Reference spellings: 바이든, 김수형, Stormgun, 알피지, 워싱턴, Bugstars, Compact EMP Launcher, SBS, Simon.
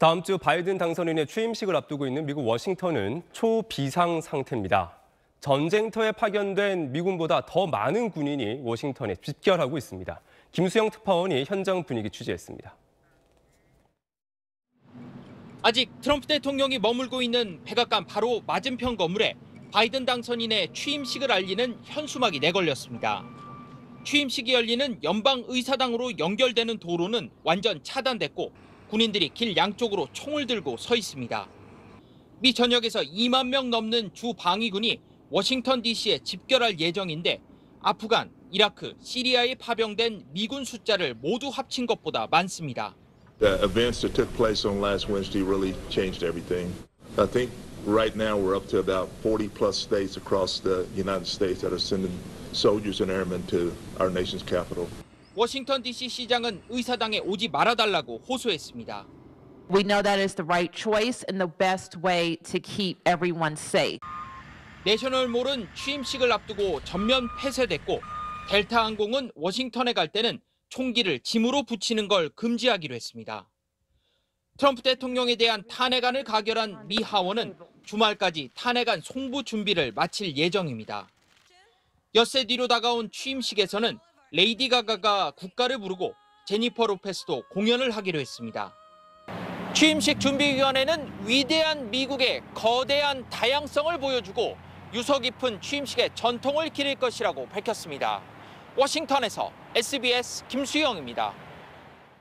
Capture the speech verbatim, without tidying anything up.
다음 주 바이든 당선인의 취임식을 앞두고 있는 미국 워싱턴은 초비상 상태입니다. 전쟁터에 파견된 미군보다 더 많은 군인이 워싱턴에 집결하고 있습니다. 김수형 특파원이 현장 분위기 취재했습니다. 아직 트럼프 대통령이 머물고 있는 백악관 바로 맞은편 건물에 바이든 당선인의 취임식을 알리는 현수막이 내걸렸습니다. 취임식이 열리는 연방의사당으로 연결되는 도로는 완전 차단됐고 군인들이 길 양쪽으로 총을 들고 서 있습니다. 미 전역에서 이만 명 넘는 주 방위군이 워싱턴 디씨에 집결할 예정인데 아프간, 이라크, 시리아에 파병된 미군 숫자를 모두 합친 것보다 많습니다. The events that took place on last Wednesday really changed everything. I think right now we're up to about forty plus states across the United States that are sending soldiers and airmen to our nation's capital. 워싱턴 디씨 시장은 의사당에 오지 말아달라고 호소했습니다. We know that is the right choice and the best way to keep everyone safe. 내셔널몰은 취임식을 앞두고 전면 폐쇄됐고 델타 항공은 워싱턴에 갈 때는 총기를 짐으로 붙이는 걸 금지하기로 했습니다. 트럼프 대통령에 대한 탄핵안을 가결한 미 하원은 주말까지 탄핵안 송부 준비를 마칠 예정입니다. 엿새 뒤로 다가온 취임식에서는 레이디 가가가 국가를 부르고 제니퍼 로페스도 공연을 하기로 했습니다. 취임식 준비위원회는 위대한 미국의 거대한 다양성을 보여주고 유서 깊은 취임식의 전통을 기릴 것이라고 밝혔습니다. 워싱턴에서 에스비에스 김수형입니다.